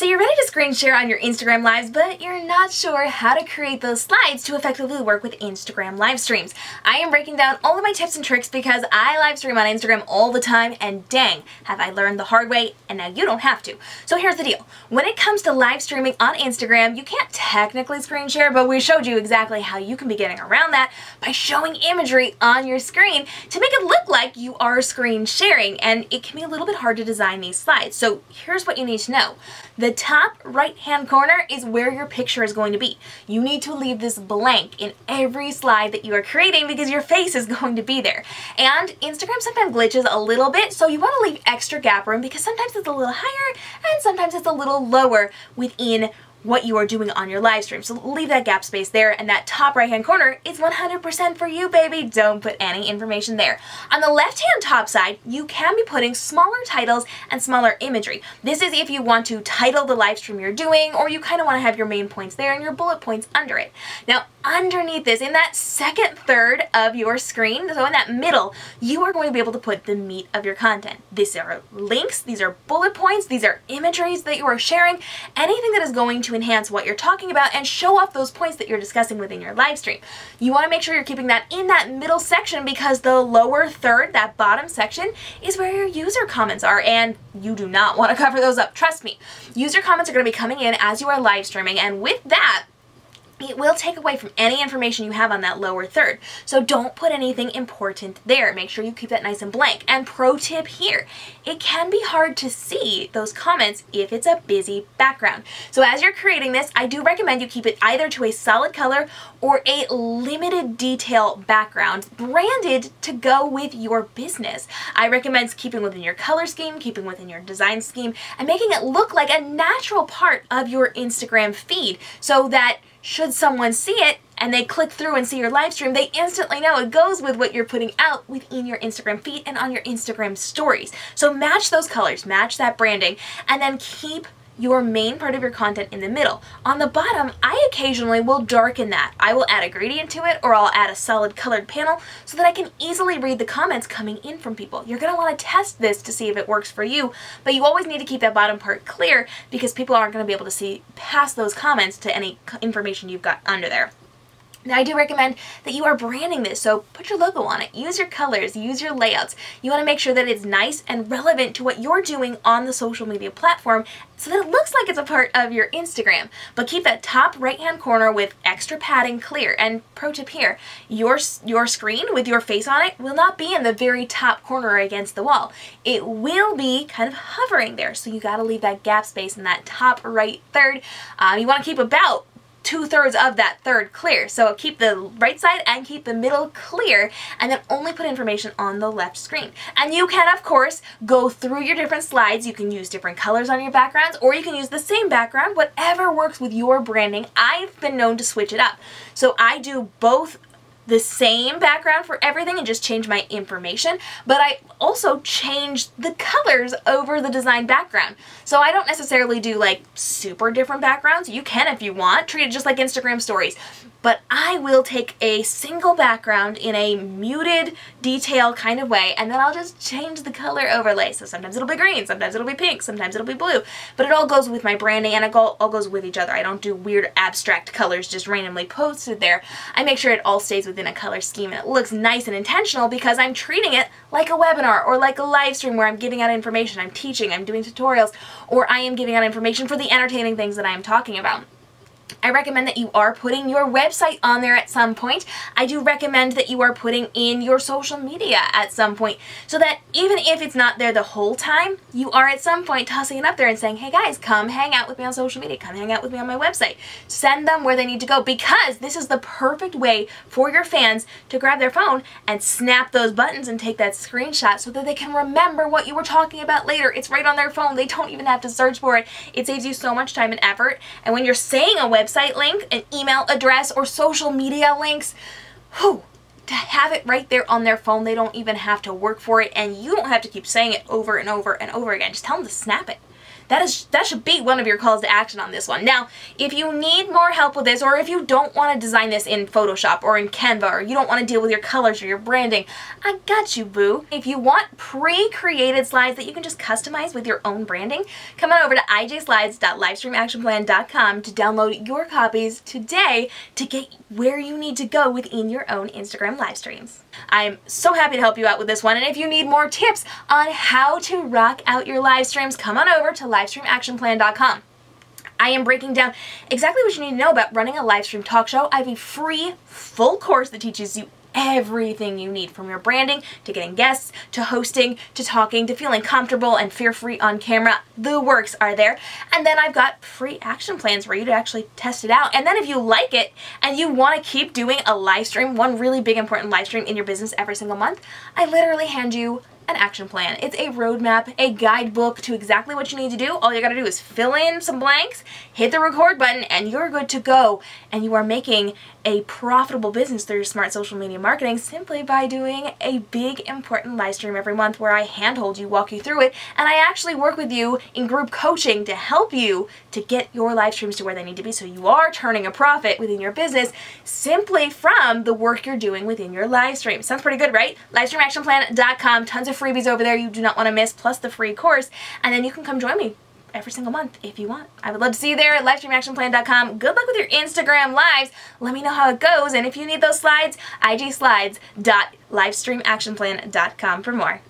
So you're ready to screen share on your Instagram Lives, but you're not sure how to create those slides to effectively work with Instagram live streams. I am breaking down all of my tips and tricks because I live stream on Instagram all the time, and dang, have I learned the hard way, and now you don't have to. So here's the deal. When it comes to live streaming on Instagram, you can't technically screen share, but we showed you exactly how you can be getting around that by showing imagery on your screen to make it look like you are screen sharing, and it can be a little bit hard to design these slides. So here's what you need to know. The top right-hand corner is where your picture is going to be. You need to leave this blank in every slide that you are creating because your face is going to be there. And Instagram sometimes glitches a little bit, so you want to leave extra gap room because sometimes it's a little higher and sometimes it's a little lower within what you are doing on your live stream. So leave that gap space there, and that top right hand corner is 100% for you, baby. Don't put any information there. On the left hand top side, you can be putting smaller titles and smaller imagery. This is if you want to title the live stream you're doing, or you kind of want to have your main points there and your bullet points under it. Now underneath this, in that second third of your screen, so in that middle, you are going to be able to put the meat of your content. These are links, these are bullet points, these are imageries that you are sharing, anything that is going to enhance what you're talking about and show off those points that you're discussing within your live stream. You want to make sure you're keeping that in that middle section because the lower third, that bottom section, is where your user comments are, and you do not want to cover those up. Trust me. User comments are going to be coming in as you are live streaming, and with that, it will take away from any information you have on that lower third. So don't put anything important there. Make sure you keep that nice and blank. And pro tip here, it can be hard to see those comments if it's a busy background. So as you're creating this, I do recommend you keep it either to a solid color or a limited detail background branded to go with your business. I recommend keeping within your color scheme, keeping within your design scheme, and making it look like a natural part of your Instagram feed so that should someone see it and they click through and see your live stream, they instantly know it goes with what you're putting out within your Instagram feed and on your Instagram stories. So match those colors, match that branding, and then keep your main part of your content in the middle. On the bottom, I occasionally will darken that. I will add a gradient to it, or I'll add a solid colored panel so that I can easily read the comments coming in from people. You're gonna wanna test this to see if it works for you, but you always need to keep that bottom part clear because people aren't gonna be able to see past those comments to any information you've got under there. Now I do recommend that you are branding this, so put your logo on it, use your colors, use your layouts. You want to make sure that it's nice and relevant to what you're doing on the social media platform so that it looks like it's a part of your Instagram. But keep that top right hand corner with extra padding clear. And pro tip here, your screen with your face on it will not be in the very top corner against the wall. It will be kind of hovering there, so you got to leave that gap space in that top right third. You want to keep about two-thirds of that third clear. So keep the right side and keep the middle clear, and then only put information on the left screen. And you can, of course, go through your different slides. You can use different colors on your backgrounds, or you can use the same background, whatever works with your branding. I've been known to switch it up. So I do both the same background for everything and just change my information, but I also change the colors over the design background. So I don't necessarily do like super different backgrounds. You can if you want, treat it just like Instagram stories. But I will take a single background in a muted detail kind of way, and then I'll just change the color overlay. So sometimes it'll be green, sometimes it'll be pink, sometimes it'll be blue, but it all goes with my branding and it all goes with each other. I don't do weird abstract colors just randomly posted there. I make sure it all stays within a color scheme and it looks nice and intentional because I'm treating it like a webinar or like a live stream where I'm giving out information, I'm teaching, I'm doing tutorials, or I am giving out information for the entertaining things that I am talking about. I recommend that you are putting your website on there at some point. I do recommend that you are putting in your social media at some point so that even if it's not there the whole time, you are at some point tossing it up there and saying, hey guys, come hang out with me on social media, come hang out with me on my website. Send them where they need to go, because this is the perfect way for your fans to grab their phone and snap those buttons and take that screenshot so that they can remember what you were talking about later. It's right on their phone. They don't even have to search for it. It saves you so much time and effort. And when you're saying a website link, an email address, or social media links, whew, to have it right there on their phone, they don't even have to work for it, and you don't have to keep saying it over and over and over again. Just tell them to snap it. That should be one of your calls to action on this one. Now, if you need more help with this, or if you don't want to design this in Photoshop or in Canva, or you don't want to deal with your colors or your branding, I got you, boo. If you want pre-created slides that you can just customize with your own branding, come on over to IJslides.LivestreamActionPlan.com to download your copies today to get where you need to go within your own Instagram live streams. I'm so happy to help you out with this one, and if you need more tips on how to rock out your live streams, come on over to LivestreamActionPlan.com. I am breaking down exactly what you need to know about running a live stream talk show. I have a free, full course that teaches you everything you need, from your branding to getting guests to hosting to talking to feeling comfortable and fear-free on camera. The works are there. And then I've got free action plans where you to actually test it out. And then if you like it and you want to keep doing a live stream, one really big important live stream in your business every single month, I literally hand you an action plan. It's a roadmap, a guidebook to exactly what you need to do. All you gotta do is fill in some blanks, hit the record button, and you're good to go. And you are making a profitable business through your smart social media marketing simply by doing a big important live stream every month where I handhold you, walk you through it, and I actually work with you in group coaching to help you to get your live streams to where they need to be, so you are turning a profit within your business simply from the work you're doing within your live stream. Sounds pretty good, right? LivestreamActionPlan.com. Tons of freebies over there you do not want to miss, plus the free course, and then you can come join me every single month if you want. I would love to see you there at LivestreamActionPlan.com. Good luck with your Instagram lives. Let me know how it goes, and if you need those slides, IJslides.LivestreamActionPlan.com for more.